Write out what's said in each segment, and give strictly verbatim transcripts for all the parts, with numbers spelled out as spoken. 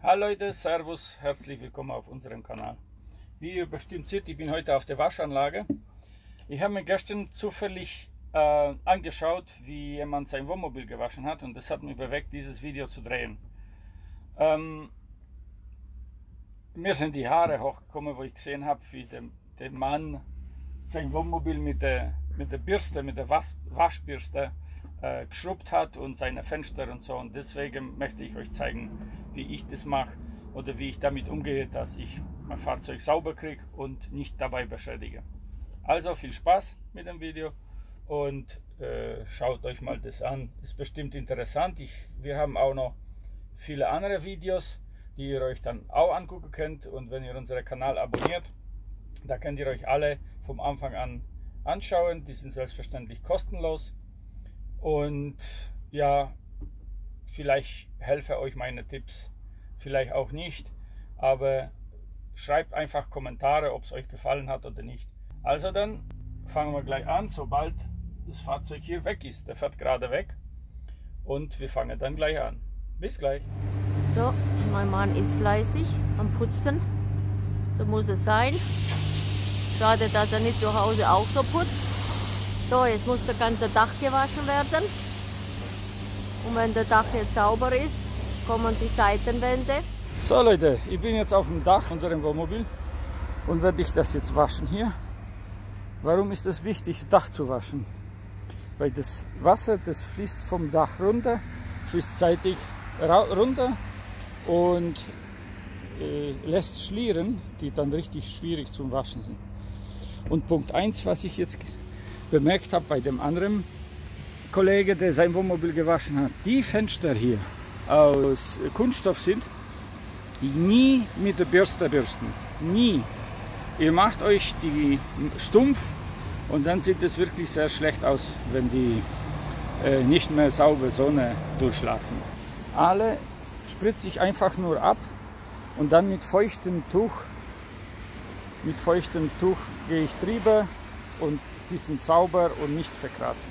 Hallo Leute, Servus, herzlich willkommen auf unserem Kanal. Wie ihr bestimmt seht, ich bin heute auf der Waschanlage. Ich habe mir gestern zufällig äh, angeschaut, wie jemand sein Wohnmobil gewaschen hat, und das hat mich bewegt, dieses Video zu drehen. Ähm, mir sind die Haare hochgekommen, wo ich gesehen habe, wie der, der Mann sein Wohnmobil mit der, mit der Bürste, mit der Was- Waschbürste Äh, geschrubbt hat und seine Fenster und so, und deswegen möchte ich euch zeigen, wie ich das mache oder wie ich damit umgehe, dass ich mein Fahrzeug sauber kriege und nicht dabei beschädige. Also viel Spaß mit dem Video und äh, schaut euch mal das an, ist bestimmt interessant. Ich, wir haben auch noch viele andere Videos, die ihr euch dann auch angucken könnt, und wenn ihr unseren Kanal abonniert, da könnt ihr euch alle vom Anfang an anschauen, die sind selbstverständlich kostenlos. Und ja, vielleicht helfen euch meine Tipps, vielleicht auch nicht, aber schreibt einfach Kommentare, ob es euch gefallen hat oder nicht. Also dann fangen wir gleich an, sobald das Fahrzeug hier weg ist. Der fährt gerade weg und wir fangen dann gleich an. Bis gleich. So, mein Mann ist fleißig am Putzen, so muss es sein. Schade, dass er nicht zu Hause auch so putzt. So, jetzt muss der ganze Dach gewaschen werden. Und wenn der Dach jetzt sauber ist, kommen die Seitenwände. So Leute, ich bin jetzt auf dem Dach unserem Wohnmobil und werde ich das jetzt waschen hier. Warum ist es wichtig, das Dach zu waschen? Weil das Wasser, das fließt vom Dach runter, fließt seitig runter und äh, lässt Schlieren, die dann richtig schwierig zum Waschen sind. Und Punkt eins, was ich jetzt bemerkt habe bei dem anderen Kollege, der sein Wohnmobil gewaschen hat, die Fenster hier aus Kunststoff sind, nie mit der Bürste bürsten, nie. Ihr macht euch die stumpf und dann sieht es wirklich sehr schlecht aus, wenn die äh, nicht mehr saubere Sonne durchlassen. Alle spritze ich einfach nur ab und dann mit feuchtem Tuch, mit feuchtem Tuch gehe ich drüber, und die sind sauber und nicht verkratzt.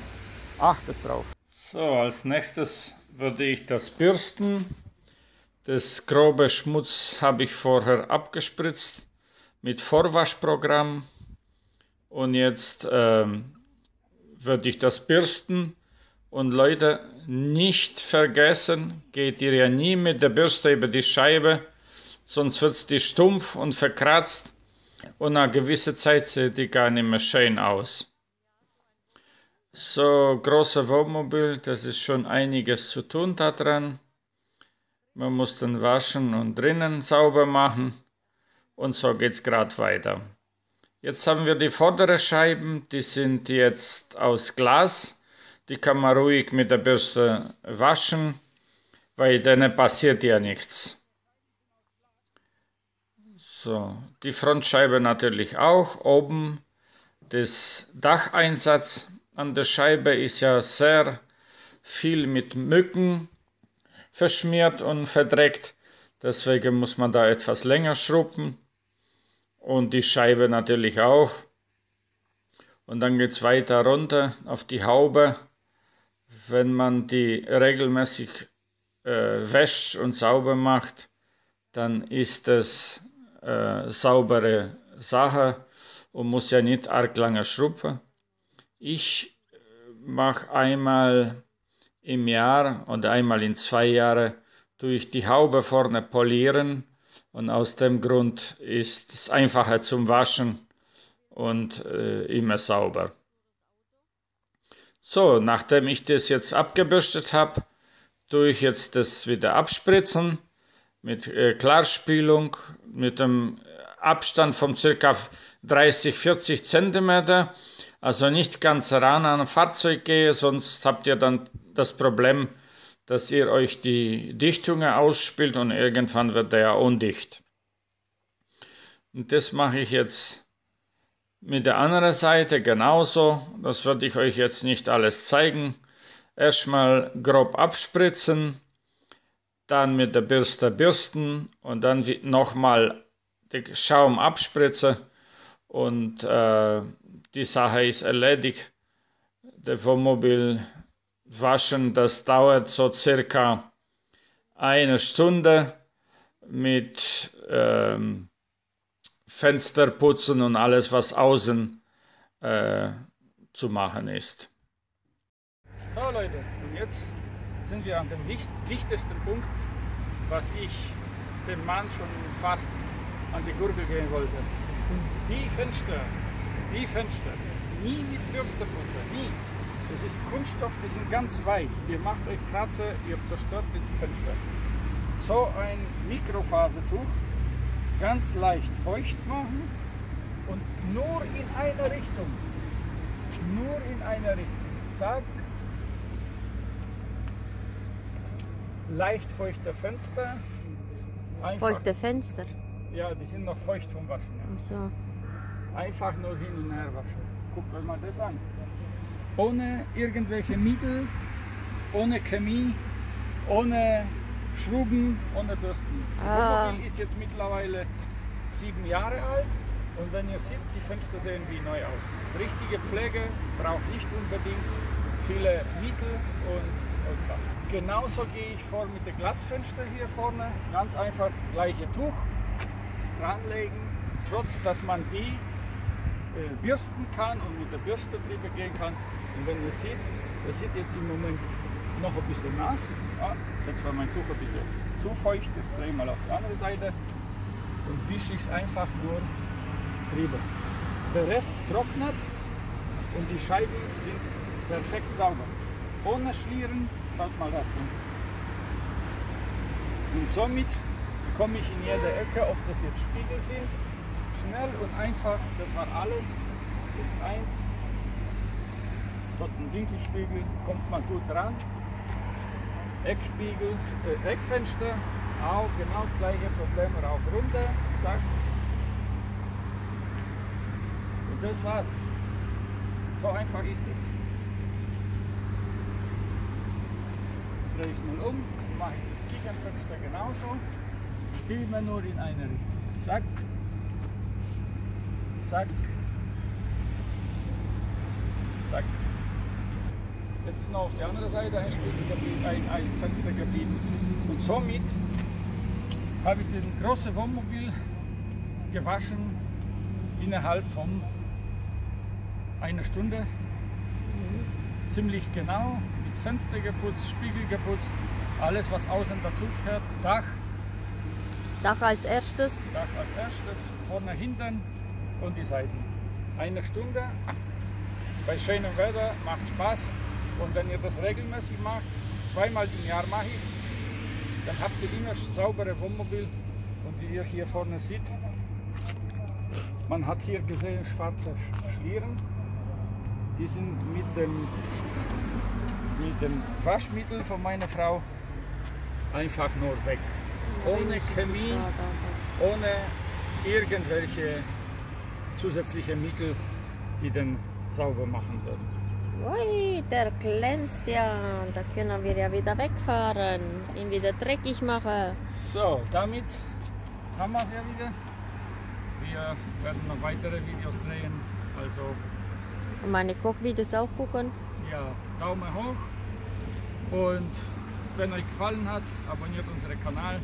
Achtet drauf. So, als nächstes würde ich das bürsten. Das grobe Schmutz habe ich vorher abgespritzt mit Vorwaschprogramm. Und jetzt ähm, würde ich das bürsten. Und Leute, nicht vergessen, geht ihr ja nie mit der Bürste über die Scheibe, sonst wird es die stumpf und verkratzt. Und nach gewisser Zeit sieht die gar nicht mehr schön aus. So, großer Wohnmobil, das ist schon einiges zu tun daran. Man muss den waschen und drinnen sauber machen. Und so geht es gerade weiter. Jetzt haben wir die vorderen Scheiben, die sind jetzt aus Glas. Die kann man ruhig mit der Bürste waschen, weil denen passiert ja nichts. So, die Frontscheibe natürlich auch. Oben das Dacheinsatz an der Scheibe ist ja sehr viel mit Mücken verschmiert und verdreckt. Deswegen muss man da etwas länger schrubben. Und die Scheibe natürlich auch. Und dann geht es weiter runter auf die Haube. Wenn man die regelmäßig äh, wäscht und sauber macht, dann ist das Äh, saubere Sache und muss ja nicht arg lange schrubben. Ich mache einmal im Jahr oder einmal in zwei Jahren durch die Haube vorne polieren, und aus dem Grund ist es einfacher zum Waschen und äh, immer sauber. So, nachdem ich das jetzt abgebürstet habe, tue ich jetzt das wieder abspritzen mit äh, Klarspülung, mit einem Abstand von ca. dreißig bis vierzig Zentimeter, also nicht ganz ran an ein Fahrzeug gehe, sonst habt ihr dann das Problem, dass ihr euch die Dichtungen ausspült und irgendwann wird der undicht. Und das mache ich jetzt mit der anderen Seite genauso, das würde ich euch jetzt nicht alles zeigen. Erstmal grob abspritzen, dann mit der Bürste bürsten und dann nochmal den Schaum abspritzen, und äh, die Sache ist erledigt. Der Wohnmobil waschen, das dauert so circa eine Stunde, mit ähm, Fensterputzen und alles, was außen äh, zu machen ist. So Leute, und jetzt sind wir an dem dicht, dichtesten Punkt, was ich dem Mann schon fast an die Gurgel gehen wollte. Die Fenster, die Fenster, nie mit Bürsteputzer, nie. Das ist Kunststoff, die sind ganz weich. Ihr macht euch Kratzer, ihr zerstört die Fenster. So ein Mikrofasertuch, ganz leicht feucht machen und nur in eine Richtung. Nur in eine Richtung. Zack. Leicht feuchte Fenster. Einfach. Feuchte Fenster? Ja, die sind noch feucht vom Waschen. Ja. Ach so. Einfach nur hin und her waschen. Guckt euch mal das an. Ohne irgendwelche Mittel, ohne Chemie, ohne Schrubben, ohne Bürsten. Ah. Wohnmobil ist jetzt mittlerweile sieben Jahre alt und wenn ihr seht, die Fenster sehen wie neu aus. Richtige Pflege braucht nicht unbedingt viele Mittel und, und Sachen. Genauso gehe ich vor mit den Glasfenstern hier vorne. Ganz einfach gleiche Tuch dranlegen, trotz dass man die äh, bürsten kann und mit der Bürste drüber gehen kann. Und wenn ihr seht, das sieht jetzt im Moment noch ein bisschen nass. Ah, jetzt war mein Tuch ein bisschen zu feucht, jetzt drehe ich mal auf die andere Seite und wische ich es einfach nur drüber. Der Rest trocknet und die Scheiben sind perfekt sauber. Ohne Schlieren, schaut mal das hin. Und somit komme ich in jede Ecke, ob das jetzt Spiegel sind, schnell und einfach, das war alles in eins. Dort ein Winkelspiegel, kommt man gut dran. Eckspiegel, äh, Eckfenster, auch genau das gleiche Problem, rauf runter, zack. Und das war's. So einfach ist es. Jetzt drehe ich es mal um, mache ich das Kichernfenster genauso. Immer nur in eine Richtung. Zack. Zack. Zack. Jetzt ist noch auf der anderen Seite ein Spiegelgebiet, ein, ein Fenstergebiet. Und somit habe ich den großen Wohnmobil gewaschen innerhalb von einer Stunde. Mhm. Ziemlich genau, mit Fenster geputzt, Spiegel geputzt, alles was außen dazu gehört, Dach. Dach als erstes. Dach als erstes, vorne, hinten und die Seiten. Eine Stunde. Bei schönem Wetter macht Spaß und wenn ihr das regelmäßig macht, zweimal im Jahr mache ich es, dann habt ihr immer saubere Wohnmobil und wie ihr hier vorne seht, man hat hier gesehen schwarze Schlieren, die sind mit dem, mit dem Waschmittel von meiner Frau einfach nur weg, ohne Chemie, ohne irgendwelche zusätzlichen Mittel, die den sauber machen würden. Ui, der glänzt ja. Da können wir ja wieder wegfahren, ihn wieder dreckig machen. So, damit haben wir es ja wieder. Wir werden noch weitere Videos drehen. Also und meine Kochvideos auch gucken. Ja, Daumen hoch. Und wenn euch gefallen hat, abonniert unseren Kanal.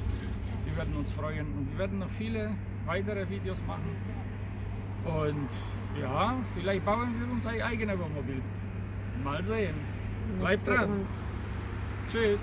Wir werden uns freuen. Und wir werden noch viele weitere Videos machen. Und ja, vielleicht bauen wir uns ein eigenes Wohnmobil. Mal sehen. Bleibt dran. Tschüss.